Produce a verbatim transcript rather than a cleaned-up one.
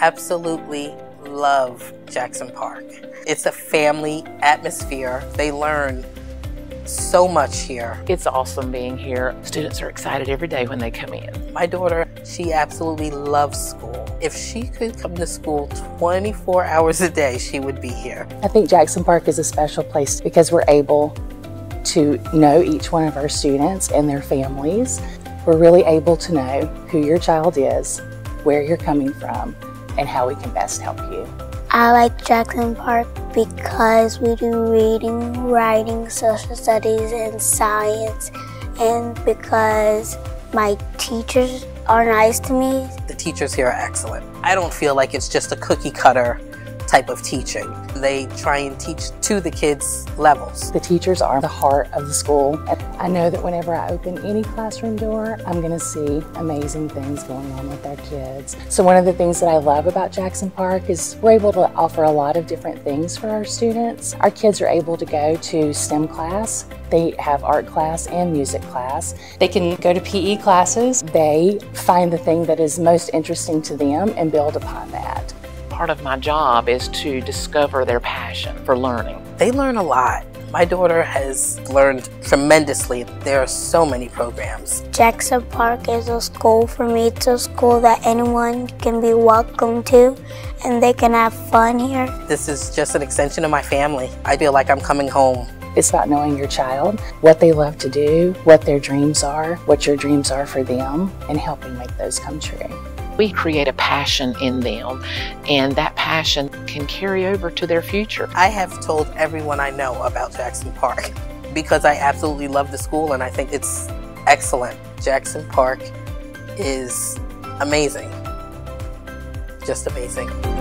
absolutely love Jackson Park. It's a family atmosphere. They learn so much here. It's awesome being here. Students are excited every day when they come in. My daughter, she absolutely loves school. If she could come to school twenty-four hours a day, she would be here. I think Jackson Park is a special place because we're able to know each one of our students and their families. We're really able to know who your child is, where you're coming from, and how we can best help you. I like Jackson Park because we do reading, writing, social studies, and science, and because my teachers are nice to me. The teachers here are excellent. I don't feel like it's just a cookie cutter type of teaching. They try and teach to the kids' levels. The teachers are the heart of the school. I know that whenever I open any classroom door, I'm going to see amazing things going on with our kids. So one of the things that I love about Jackson Park is we're able to offer a lot of different things for our students. Our kids are able to go to STEM class. They have art class and music class. They can go to P E classes. They find the thing that is most interesting to them and build upon that. Part of my job is to discover their passion for learning. They learn a lot. My daughter has learned tremendously. There are so many programs. Jackson Park is a school for me. It's a school that anyone can be welcome to, and they can have fun here. This is just an extension of my family. I feel like I'm coming home. It's about knowing your child, what they love to do, what their dreams are, what your dreams are for them, and helping make those come true. We create a passion in them, and that passion can carry over to their future. I have told everyone I know about Jackson Park because I absolutely love the school and I think it's excellent. Jackson Park is amazing, just amazing.